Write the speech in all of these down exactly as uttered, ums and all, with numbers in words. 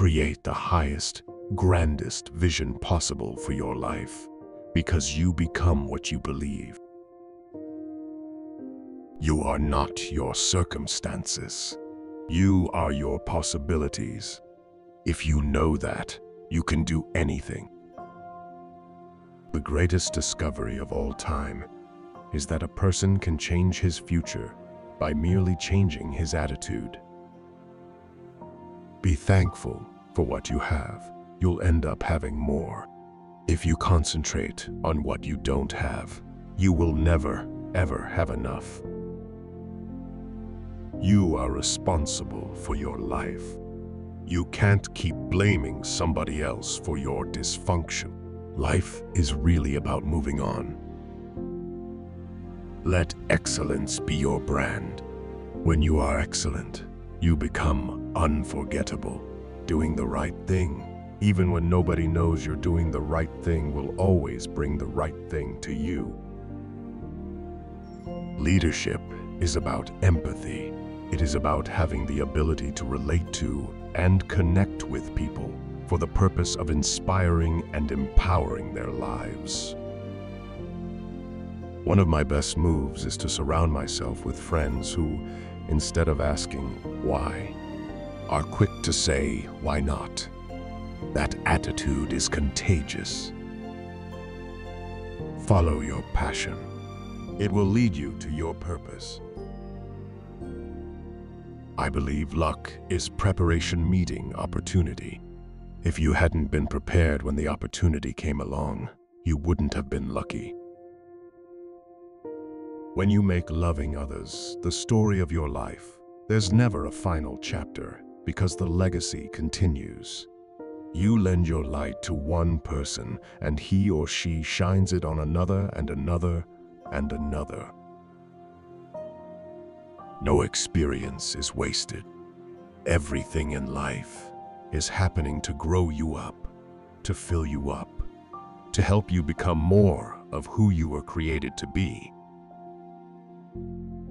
Create the highest, grandest vision possible for your life, because you become what you believe. You are not your circumstances. You are your possibilities. If you know that, you can do anything. The greatest discovery of all time is that a person can change his future by merely changing his attitude. Be thankful for what you have. You'll end up having more. If you concentrate on what you don't have, you will never, ever have enough. You are responsible for your life. You can't keep blaming somebody else for your dysfunction. Life is really about moving on. Let excellence be your brand. When you are excellent, you become unforgettable. Doing the right thing, even when nobody knows you're doing the right thing, will always bring the right thing to you. Leadership is about empathy. It is about having the ability to relate to and connect with people for the purpose of inspiring and empowering their lives. One of my best moves is to surround myself with friends who, instead of asking why, are quick to say, why not? That attitude is contagious. Follow your passion. It will lead you to your purpose. I believe luck is preparation meeting opportunity. If you hadn't been prepared when the opportunity came along, you wouldn't have been lucky. When you make loving others the story of your life, there's never a final chapter because the legacy continues. You lend your light to one person and he or she shines it on another and another and another. No experience is wasted. Everything in life is happening to grow you up, to fill you up, to help you become more of who you were created to be.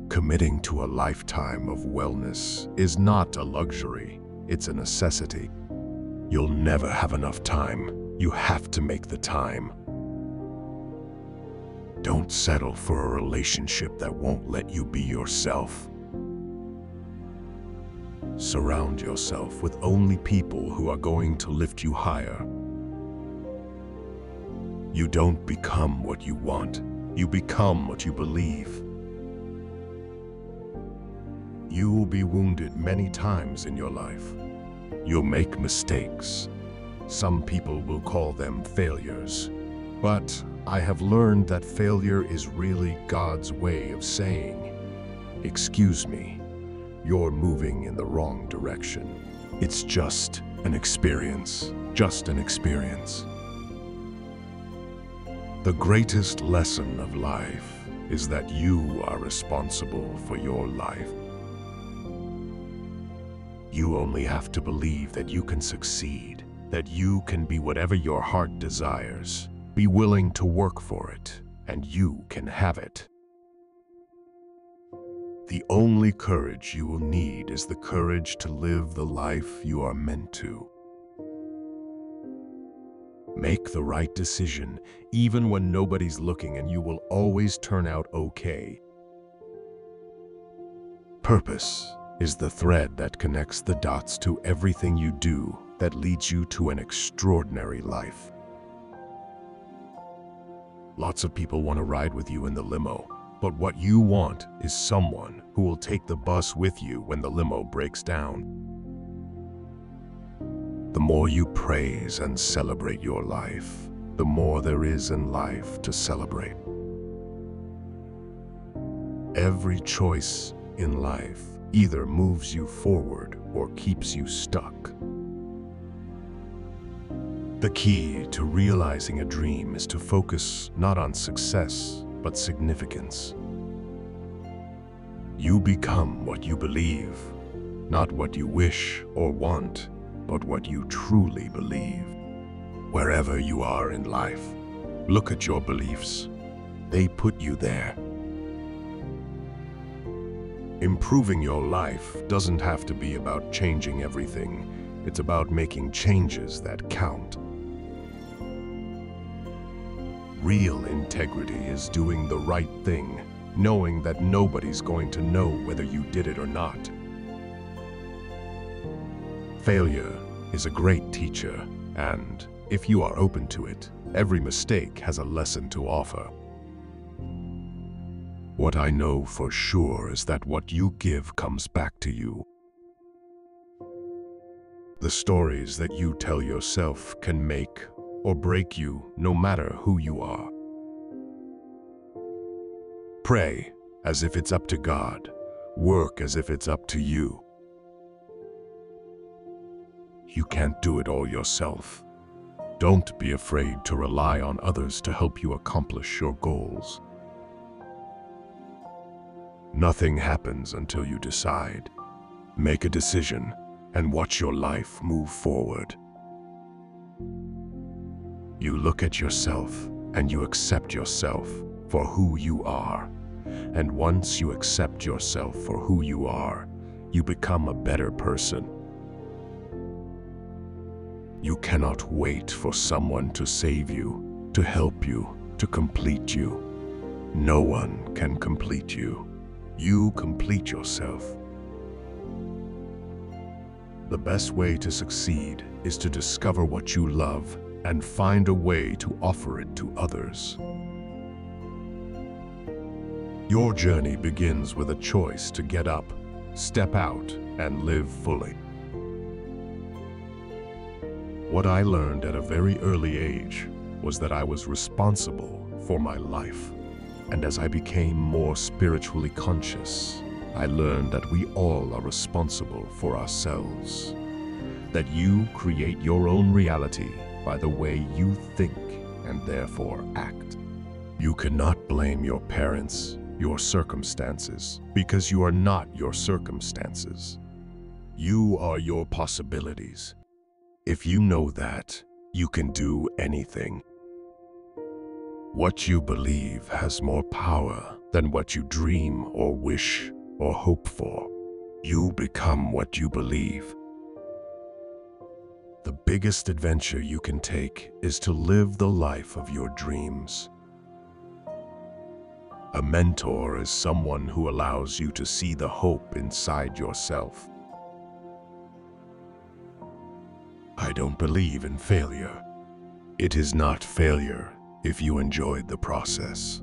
Committing to a lifetime of wellness is not a luxury, it's a necessity. You'll never have enough time. You have to make the time. Don't settle for a relationship that won't let you be yourself. Surround yourself with only people who are going to lift you higher. You don't become what you want. You become what you believe. You will be wounded many times in your life. You'll make mistakes. Some people will call them failures. But I have learned that failure is really God's way of saying, "Excuse me, you're moving in the wrong direction. It's just an experience, just an experience." The greatest lesson of life is that you are responsible for your life. You only have to believe that you can succeed, that you can be whatever your heart desires. Be willing to work for it, and you can have it. The only courage you will need is the courage to live the life you are meant to. Make the right decision, even when nobody's looking, and you will always turn out okay. Purpose is the thread that connects the dots to everything you do that leads you to an extraordinary life. Lots of people want to ride with you in the limo, but what you want is someone who will take the bus with you when the limo breaks down. The more you praise and celebrate your life, the more there is in life to celebrate. Every choice in life either moves you forward or keeps you stuck. The key to realizing a dream is to focus not on success, but significance. You become what you believe, not what you wish or want, but what you truly believe. Wherever you are in life, look at your beliefs. They put you there. Improving your life doesn't have to be about changing everything. It's about making changes that count. Real integrity is doing the right thing, knowing that nobody's going to know whether you did it or not. Failure is a great teacher, and if you are open to it, every mistake has a lesson to offer. What I know for sure is that what you give comes back to you. The stories that you tell yourself can make or break you, no matter who you are. Pray as if it's up to God. Work as if it's up to you. You can't do it all yourself. Don't be afraid to rely on others to help you accomplish your goals. Nothing happens until you decide. Make a decision and watch your life move forward. You look at yourself and you accept yourself for who you are. And once you accept yourself for who you are, you become a better person. You cannot wait for someone to save you, to help you, to complete you. No one can complete you. You complete yourself. The best way to succeed is to discover what you love and find a way to offer it to others. Your journey begins with a choice to get up, step out, and live fully. What I learned at a very early age was that I was responsible for my life. And as I became more spiritually conscious, I learned that we all are responsible for ourselves. That you create your own reality by the way you think and therefore act. You cannot blame your parents, your circumstances, because you are not your circumstances. You are your possibilities. If you know that, you can do anything. What you believe has more power than what you dream or wish or hope for. You become what you believe. The biggest adventure you can take is to live the life of your dreams. A mentor is someone who allows you to see the hope inside yourself. I don't believe in failure. It is not failure if you enjoyed the process.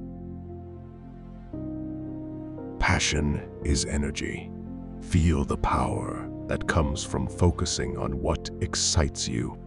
Passion is energy. Feel the power that comes from focusing on what excites you.